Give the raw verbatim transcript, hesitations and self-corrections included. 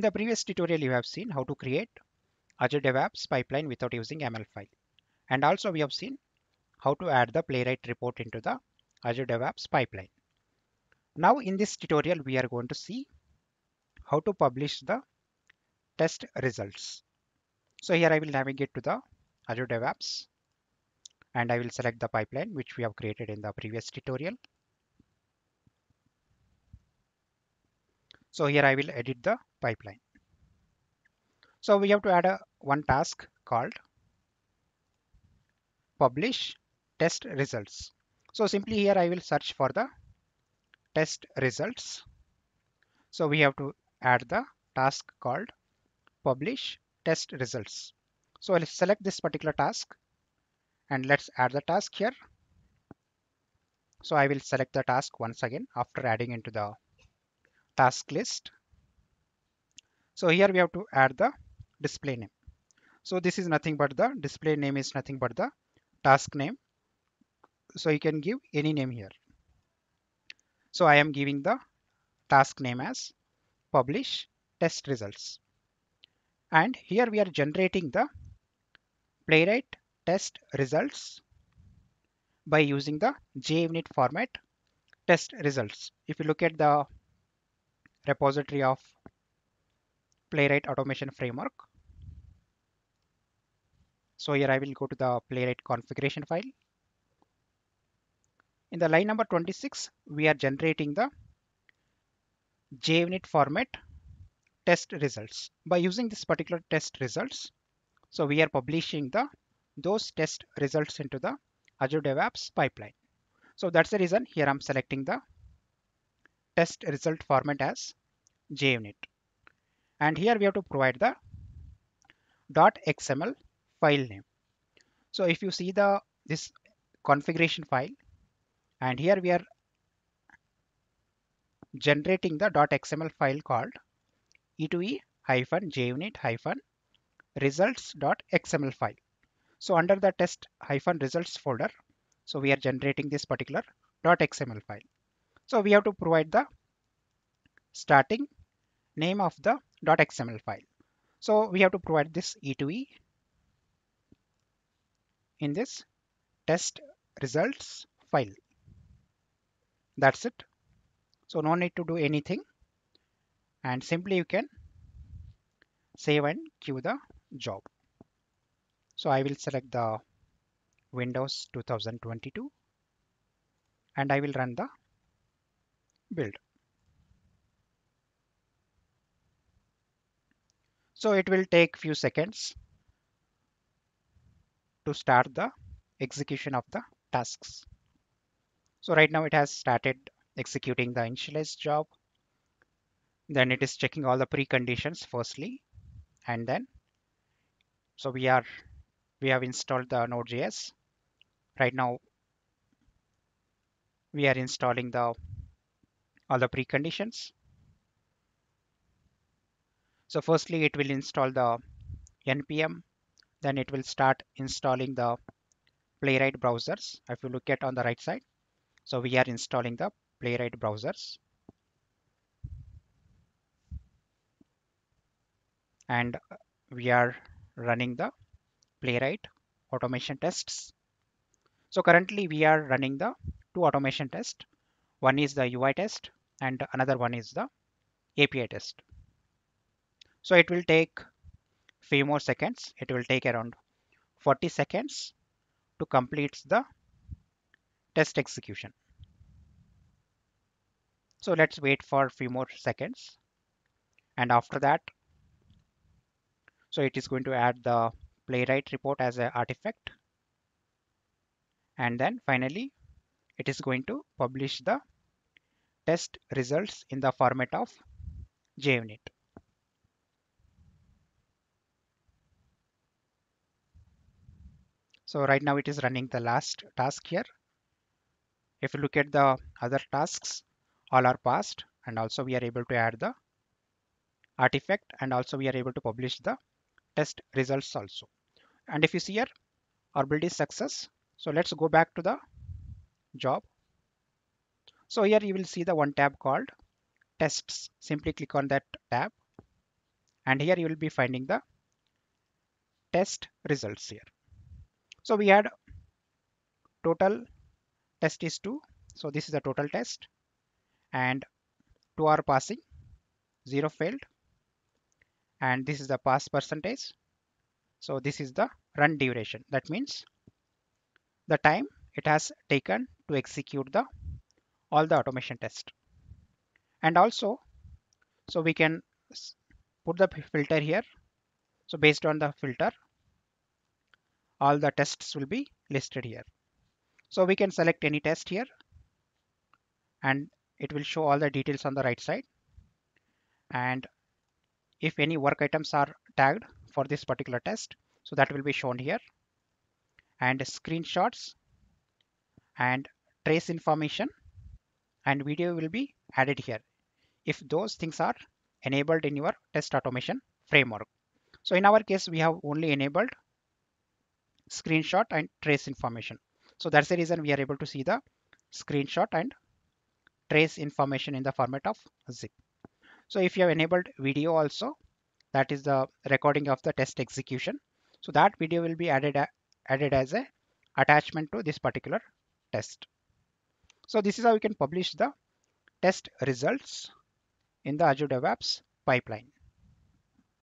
In the previous tutorial, you have seen how to create Azure DevOps pipeline without using YAML file. And also we have seen how to add the Playwright report into the Azure DevOps pipeline. Now in this tutorial, we are going to see how to publish the test results. So here I will navigate to the Azure DevOps and I will select the pipeline which we have created in the previous tutorial. So here I will edit the pipeline. So we have to add a one task called publish test results. So simply here I will search for the test results. So we have to add the task called publish test results. So I'll select this particular task and let's add the task here. So I will select the task once again after adding into the task list. So here we have to add the display name. So this is nothing but the display name is nothing but the task name. So you can give any name here. So I am giving the task name as publish test results. And here we are generating the Playwright test results by using the JUnit format test results. If you look at the repository of Playwright automation framework. So here I will go to the Playwright configuration file. In the line number twenty-six, we are generating the JUnit format test results by using this particular test results. So we are publishing the those test results into the Azure DevOps pipeline. So that's the reason here I'm selecting the test result format as JUnit. And here we have to provide the .xml file name. So if you see the this configuration file, and here we are generating the .xml file called e two e hyphen junit hyphen results dot x m l file. So under the test hyphen results folder, so we are generating this particular .xml file. So we have to provide the starting name of the .xml file. So we have to provide this e two e in this test results file. That's it. So no need to do anything. And simply you can save and queue the job. So I will select the Windows two thousand twenty-two and I will run the build. So it will take few seconds to start the execution of the tasks. So right now it has started executing the initialized job. Then it is checking all the preconditions firstly, and then so we are we have installed the Node.js. Right now we are installing the all the preconditions. So firstly it will install the N P M, then it will start installing the Playwright browsers. If you look at on the right side, so we are installing the Playwright browsers. And we are running the Playwright automation tests. So currently we are running the two automation tests. One is the U I test and another one is the A P I test. So it will take few more seconds. It will take around forty seconds to complete the test execution. So let's wait for a few more seconds. And after that, so it is going to add the Playwright report as an artifact. And then finally, it is going to publish the test results in the format of JUnit. So right now it is running the last task here. If you look at the other tasks, all are passed. And also we are able to add the artifact and also we are able to publish the test results also. And if you see here, our build is success. So let's go back to the job. So here you will see the one tab called tests. Simply click on that tab and here you will be finding the test results here. So we had total test is two, so this is the total test, and two are passing, zero failed, and this is the pass percentage. So this is the run duration, that means the time it has taken to execute the all the automation test. And also, so we can put the filter here, so based on the filter all the tests will be listed here. So we can select any test here and it will show all the details on the right side, and if any work items are tagged for this particular test, so that will be shown here, and screenshots and trace information and video will be added here if those things are enabled in your test automation framework. So in our case we have only enabled screenshot and trace information, so that's the reason we are able to see the screenshot and trace information in the format of zip. So if you have enabled video also, that is the recording of the test execution, so that video will be added added as a attachment to this particular test. So this is how you can publish the test results in the Azure DevOps pipeline.